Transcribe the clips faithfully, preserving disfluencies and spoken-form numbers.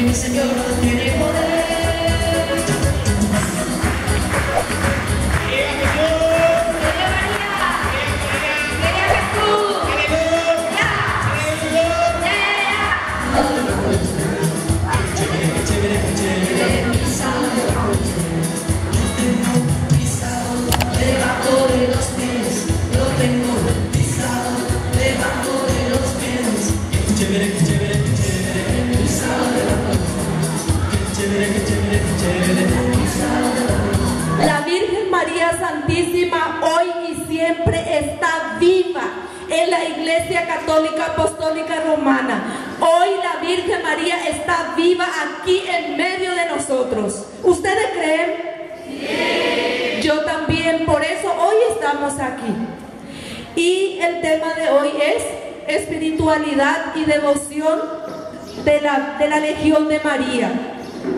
mi Señor tiene poder. ¡Viva Jesús! ¡Viva María! ¡Viva Jesús! La Virgen María Santísima hoy y siempre está viva en la Iglesia Católica Apostólica Romana. Hoy la Virgen María está viva aquí en medio de nosotros. ¿Ustedes creen? Sí. Yo también, por eso hoy estamos aquí. Y el tema de hoy es espiritualidad y devoción de la, de la Legión de María.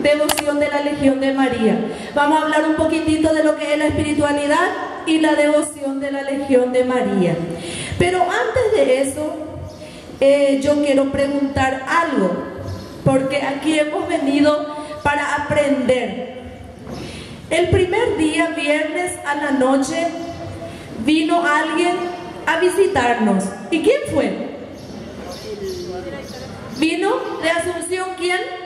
Devoción de la Legión de María. Vamos a hablar un poquitito de lo que es la espiritualidad y la devoción de la Legión de María. Pero antes de eso, eh, yo quiero preguntar algo, porque aquí hemos venido para aprender. El primer día, viernes a la noche, vino alguien a visitarnos. ¿Y quién fue? ¿Vino de Asunción quién?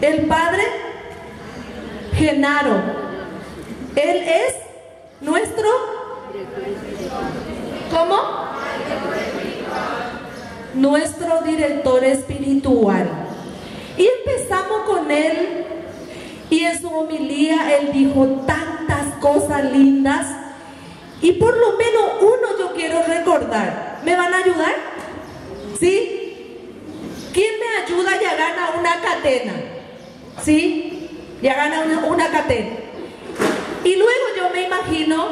El padre Genaro. Él es nuestro... ¿Cómo? Nuestro director espiritual. Y empezamos con él, y en su homilía él dijo tantas cosas lindas, y por lo menos uno yo quiero recordar. ¿Me van a ayudar? ¿Sí? ¿Quién me ayuda y gana una catena? ¿Sí? Ya gana una, una catena. Y luego yo me imagino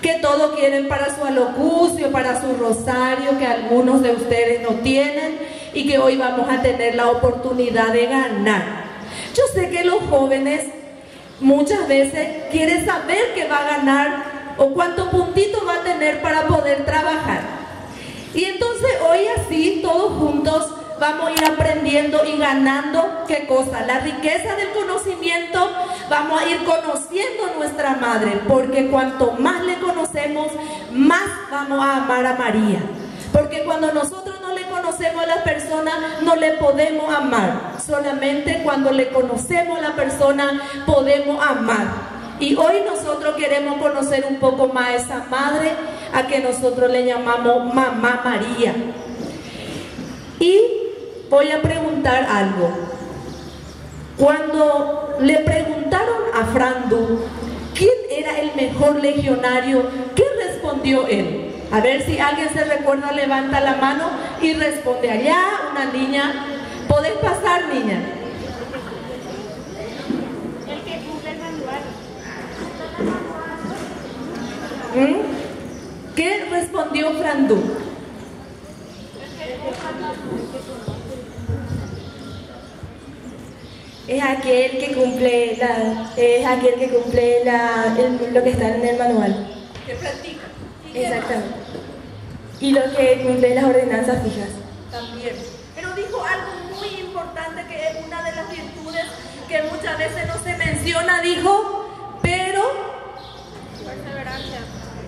que todos quieren para su alocucio, para su rosario, que algunos de ustedes no tienen y que hoy vamos a tener la oportunidad de ganar. Yo sé que los jóvenes muchas veces quieren saber qué va a ganar o cuántos puntitos va a tener para poder trabajar. Y entonces hoy así, todos juntos, vamos a ir aprendiendo y ganando, ¿qué cosa? La riqueza del conocimiento. Vamos a ir conociendo a nuestra Madre, porque cuanto más le conocemos, más vamos a amar a María. Porque cuando nosotros no le conocemos a la persona, no le podemos amar. Solamente cuando le conocemos a la persona, podemos amar. Y hoy nosotros queremos conocer un poco más a esa Madre, a que nosotros le llamamos Mamá María. Y voy a preguntar algo. Cuando le preguntaron a Frandu quién era el mejor legionario, ¿qué respondió él? A ver si alguien se recuerda, levanta la mano y responde. Allá una niña. ¿Podés pasar, niña? El que cumple el manual. ¿Mm? ¿Qué respondió Frandu? Es aquel que cumple la, es aquel que cumple la, el, lo que está en el manual. Que practica. Exactamente. Y lo que cumple las ordenanzas fijas. También. Pero dijo algo muy importante, que es una de las virtudes que muchas veces no se menciona, dijo, pero... perseverancia.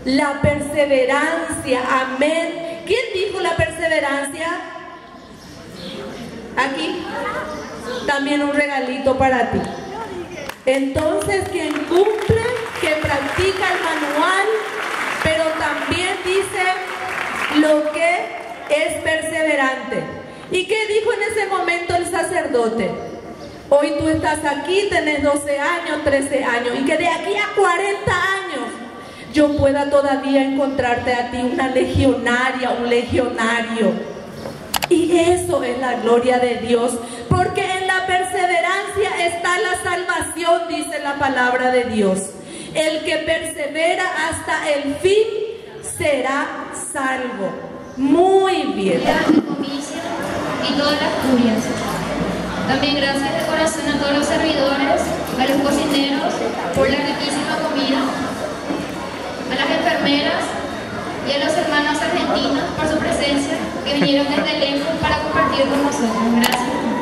La perseverancia, amén. ¿Quién dijo la perseverancia? Aquí. También un regalito para ti. Entonces, quien cumple, que practica el manual, pero también dice lo que es perseverante. ¿Y qué dijo en ese momento el sacerdote? Hoy tú estás aquí, tenés doce años, trece años, y que de aquí a cuarenta años yo pueda todavía encontrarte a ti una legionaria, un legionario. Y eso es la gloria de Dios, porque en la perseverancia está la salvación, dice la palabra de Dios. El que persevera hasta el fin será salvo. Muy bien. Y todas las curias. También gracias de corazón a todos los servidores, a los cocineros por la riquísima comida, a las enfermeras y a los hermanos argentinos por su presencia, que vinieron desde lejos para compartir con nosotros. Gracias.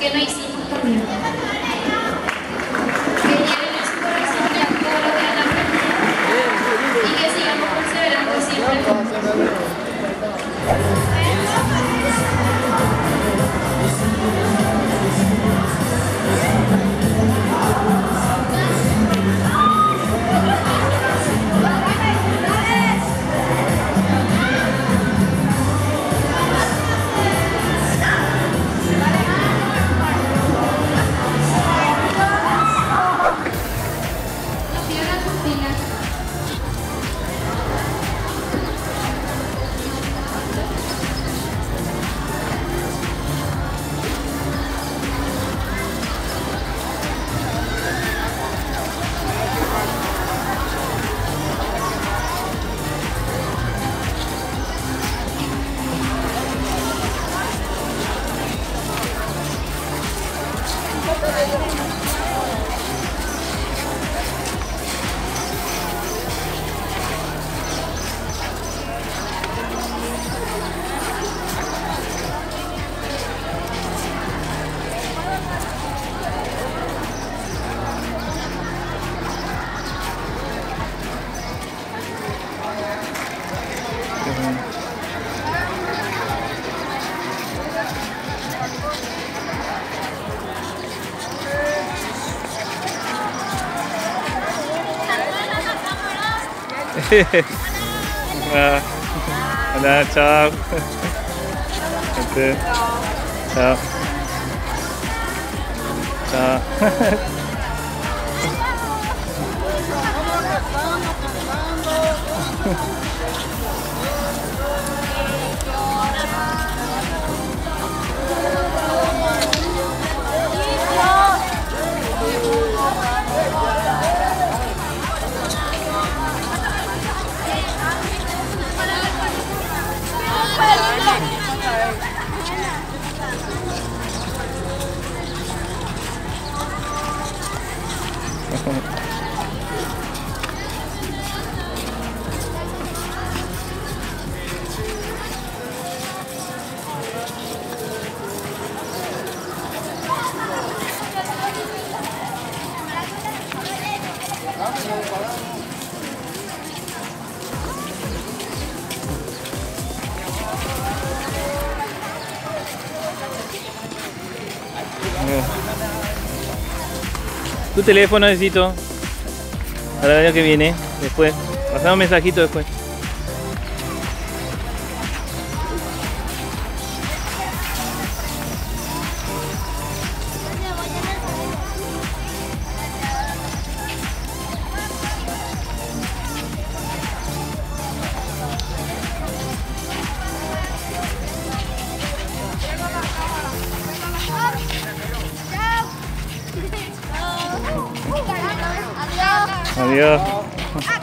que no hicimos también. Que lleven a su corazón ya todo lo que han aprendido y que sigamos perseverando siempre con nosotros. Hola, hola, chao. Gente. Chao. Chao. Tu teléfono necesito para el año que viene, después, pasame un mensajito después. Adiós.